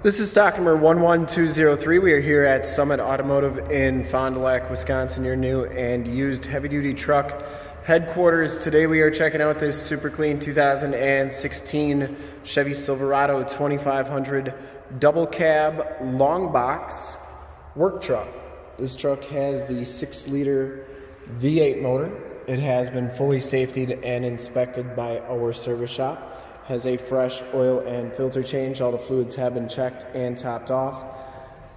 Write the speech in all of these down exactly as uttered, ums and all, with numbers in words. This is stock number one one two zero three. We are here at Summit Automotive in Fond du Lac, Wisconsin, your new and used heavy-duty truck headquarters. Today we are checking out this super clean two thousand sixteen Chevy Silverado twenty-five hundred double cab long box work truck. This truck has the six liter V eight motor. It has been fully safetied and inspected by our service shop. Has a fresh oil and filter change. All the fluids have been checked and topped off.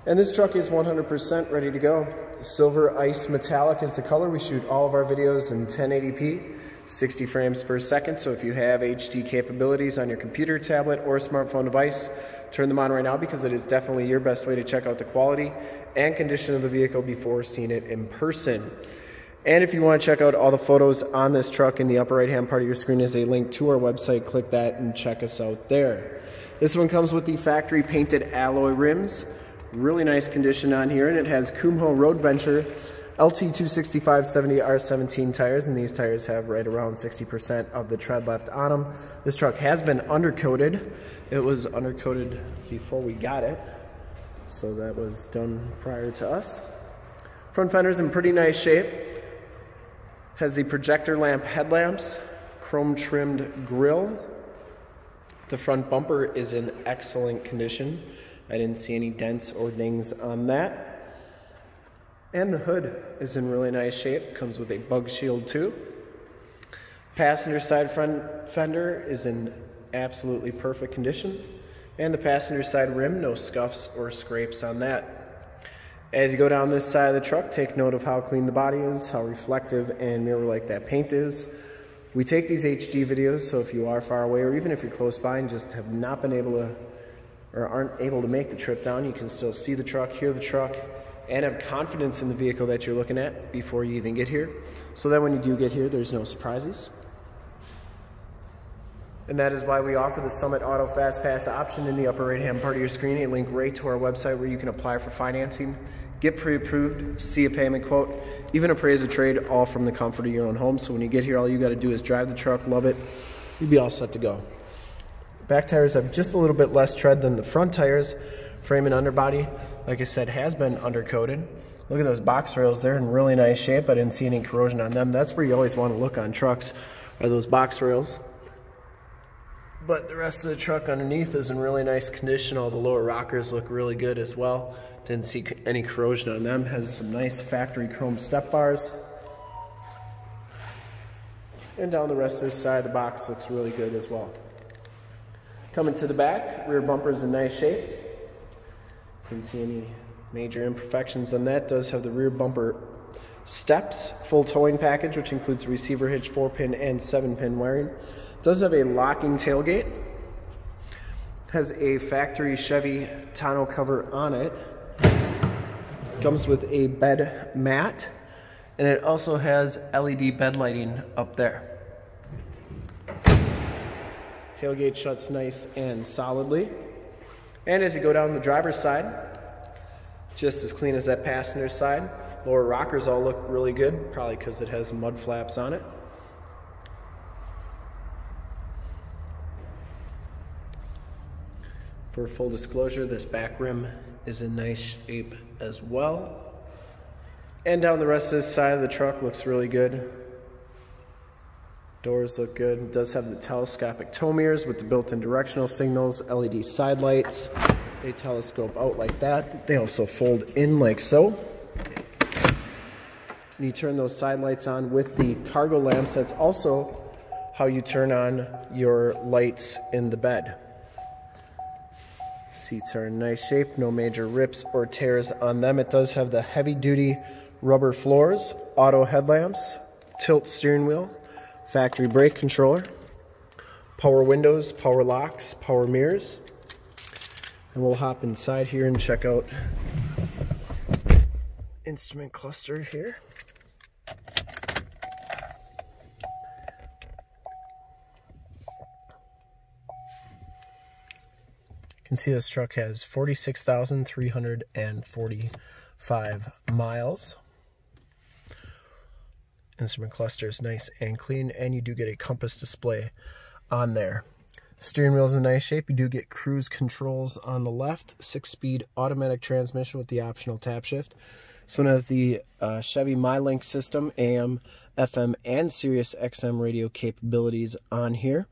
And this truck is one hundred percent ready to go. Silver Ice Metallic is the color. We shoot all of our videos in ten eighty p, sixty frames per second. So if you have H D capabilities on your computer, tablet, or smartphone device, turn them on right now, because it is definitely your best way to check out the quality and condition of the vehicle before seeing it in person. And if you want to check out all the photos on this truck, in the upper right hand part of your screen is a link to our website. Click that and check us out there. This one comes with the factory painted alloy rims. Really nice condition on here, and it has Kumho Road Venture L T two sixty-five seventy R seventeen tires, and these tires have right around sixty percent of the tread left on them. This truck has been undercoated. It was undercoated before we got it, so that was done prior to us. Front fender's in pretty nice shape. Has the projector lamp headlamps, chrome trimmed grille. The front bumper is in excellent condition. I didn't see any dents or dings on that. And the hood is in really nice shape. Comes with a bug shield too. Passenger side front fender is in absolutely perfect condition. And the passenger side rim, no scuffs or scrapes on that. As you go down this side of the truck, take note of how clean the body is, how reflective and mirror-like that paint is. We take these H D videos, so if you are far away, or even if you're close by and just have not been able to, or aren't able to make the trip down, you can still see the truck, hear the truck, and have confidence in the vehicle that you're looking at before you even get here. So that when you do get here, there's no surprises. And that is why we offer the Summit Auto Fast Pass option. In the upper right-hand part of your screen, a link right to our website where you can apply for financing, get pre-approved, see a payment quote, even appraise a trade, all from the comfort of your own home. So when you get here, all you gotta do is drive the truck, love it, you'll be all set to go. Back tires have just a little bit less tread than the front tires. Frame and underbody, like I said, has been undercoated. Look at those box rails, they're in really nice shape. I didn't see any corrosion on them. That's where you always wanna look on trucks, are those box rails. But the rest of the truck underneath is in really nice condition. All the lower rockers look really good as well. Didn't see any corrosion on them. Has some nice factory chrome step bars. And down the rest of the side of the box looks really good as well. Coming to the back, rear bumper is in nice shape. Didn't see any major imperfections on that. Does have the rear bumper steps, full towing package, which includes receiver hitch, four pin and seven pin wiring. Does have a locking tailgate. Has a factory Chevy tonneau cover on it. Comes with a bed mat, and it also has L E D bed lighting up there. Tailgate shuts nice and solidly. And as you go down the driver's side, just as clean as that passenger side. Lower rockers all look really good, probably because it has mud flaps on it. For full disclosure, this back rim is in nice shape as well. And down the rest of this side of the truck looks really good. Doors look good. It does have the telescopic tow mirrors with the built-in directional signals, L E D side lights. They telescope out like that. They also fold in like so. And you turn those side lights on with the cargo lamps. That's also how you turn on your lights in the bed. Seats are in nice shape, no major rips or tears on them. It does have the heavy-duty rubber floors, auto headlamps, tilt steering wheel, factory brake controller, power windows, power locks, power mirrors. And we'll hop inside here and check out instrument cluster here. You can see this truck has forty-six thousand three hundred forty-five miles. Instrument cluster is nice and clean, and you do get a compass display on there. Steering wheel is in nice shape. You do get cruise controls on the left, six-speed automatic transmission with the optional tap shift. This one has the uh, Chevy MyLink system, A M, F M, and Sirius X M radio capabilities on here.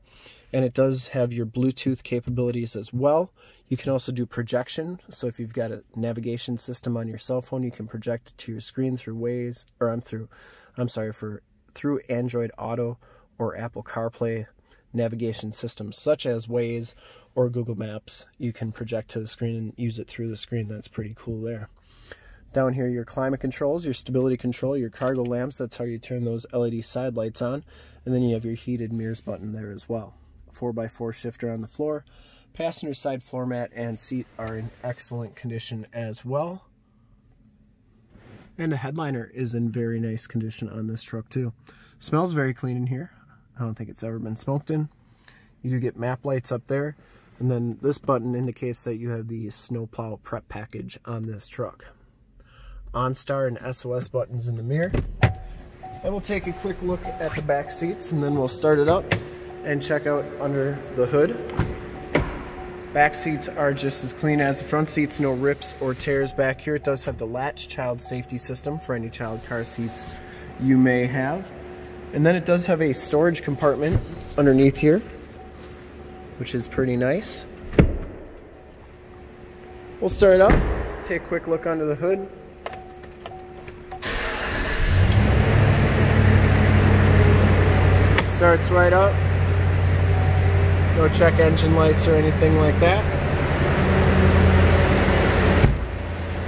And it does have your Bluetooth capabilities as well. You can also do projection. So if you've got a navigation system on your cell phone, you can project it to your screen through Waze, or I'm through, I'm sorry, for through Android Auto or Apple CarPlay navigation systems such as Waze or Google Maps. You can project to the screen and use it through the screen. That's pretty cool there. Down here, your climate controls, your stability control, your cargo lamps. That's how you turn those L E D side lights on. And then you have your heated mirrors button there as well. four by four shifter on the floor. Passenger side floor mat and seat are in excellent condition as well. And the headliner is in very nice condition on this truck too. Smells very clean in here. I don't think it's ever been smoked in. You do get map lights up there. And then this button indicates that you have the snowplow prep package on this truck. OnStar and S O S buttons in the mirror. And we'll take a quick look at the back seats and then we'll start it up and check out under the hood. Back seats are just as clean as the front seats, no rips or tears back here. It does have the latch child safety system for any child car seats you may have. And then it does have a storage compartment underneath here, which is pretty nice. We'll start it up, take a quick look under the hood. Starts right up. No check engine lights or anything like that.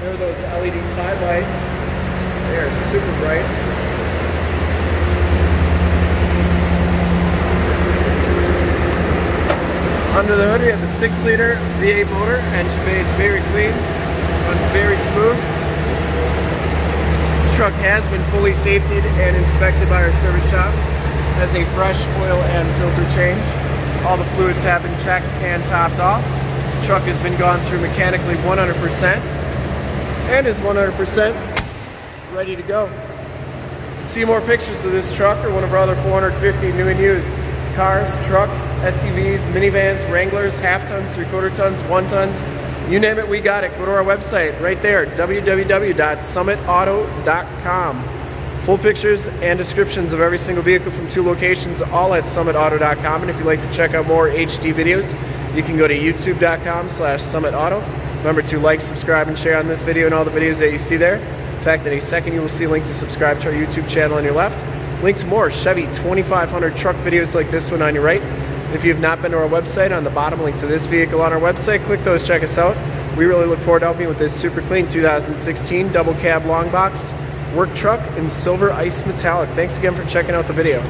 There are those L E D side lights. They are super bright. Under the hood we have the six liter V eight motor. Engine bay is very clean. Runs very smooth. This truck has been fully safetied and inspected by our service shop. Has a fresh oil and filter change. All the fluids have been checked and topped off. The truck has been gone through mechanically one hundred percent and is one hundred percent ready to go. To see more pictures of this truck or one of our other four hundred fifty new and used cars, trucks, S U Vs, minivans, Wranglers, half tons, three quarter tons, one tons, you name it, we got it. Go to our website right there, w w w dot summit auto dot com. Full pictures and descriptions of every single vehicle from two locations, all at summit auto dot com. And if you'd like to check out more H D videos, you can go to youtube dot com slash summit auto. Remember to like, subscribe, and share on this video and all the videos that you see there. In fact, in a second, you will see a link to subscribe to our YouTube channel on your left. Link to more Chevy twenty-five hundred truck videos like this one on your right. And if you have not been to our website, on the bottom link to this vehicle on our website, click those, check us out. We really look forward to helping you with this super clean two thousand sixteen double cab long box work truck in silver ice metallic. Thanks again for checking out the video.